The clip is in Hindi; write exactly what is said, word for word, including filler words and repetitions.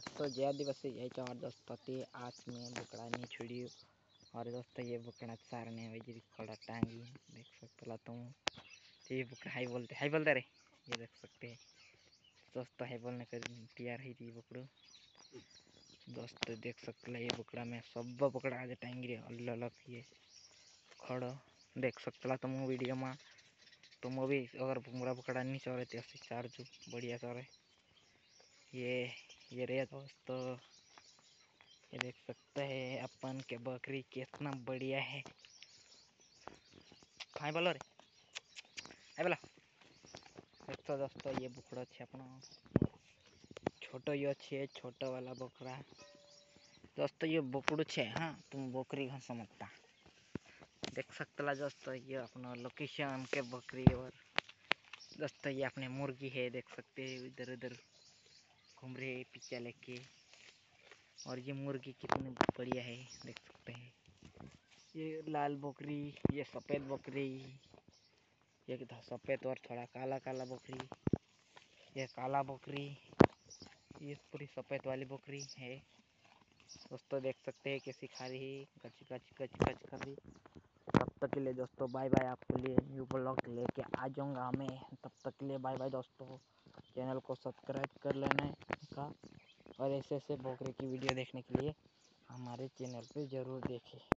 दोस्तों जय आदिवासी जय चौहान। दोस्तों ते आज मैं बकड़ा नहीं छोड़ी और दोस्तों ये बकड़ा सारने हुई जी कड़ा टांगी देख सकते लाता हूँ। तो ये बकड़ा हाई बोलते हाई बोलते रे ये देख सकते हैं दोस्तों हाई बोलने का तैयार है थी बकड़ो। दोस्तों देख सकते ये बकड़ा में सब बकड़ा आज टांगी रे अल्लाह अल्लाह ये खड़ा देख सकते लाता हूँ वीडियो में। तो मैं भी अगर मुरा बकड़ा नहीं चौरे तो चार्ज बढ़िया चौरे ये ये रे दोस्तों ये देख सकते हैं अपन के बकरी कितना बढ़िया है। खाए बोलो रे है बोला दोस्तों। दोस्तों ये बकड़ा छे अपना छोटो यो छे छोटो वाला बकरा दोस्तों ये बकड़ू छे। हाँ तुम बकरी घर समझता देख सकते ला दोस्तों ये अपना लोकेशन के बकरी। और दोस्तों ये अपने मुर्गी है देख सकते हैं इधर उधर घूम रहे हैं पीछे लेके। और ये मुर्गी कितनी बढ़िया है देख सकते हैं। ये लाल बकरी ये सफ़ेद बकरी ये सफ़ेद और थोड़ा काला काला बकरी ये काला बकरी ये पूरी सफ़ेद वाली बकरी है। दोस्तों देख सकते हैं कैसी खा रही है कच कच कच कच कर रही। तब तक के लिए दोस्तों बाय बाय। आपके लिए न्यू ब्लॉग लेके आ जाऊँगा मैं। तब तक के लिए बाय बाय दोस्तों। चैनल को सब्सक्राइब कर लेना का और ऐसे ऐसे बकरे की वीडियो देखने के लिए हमारे चैनल पे ज़रूर देखें।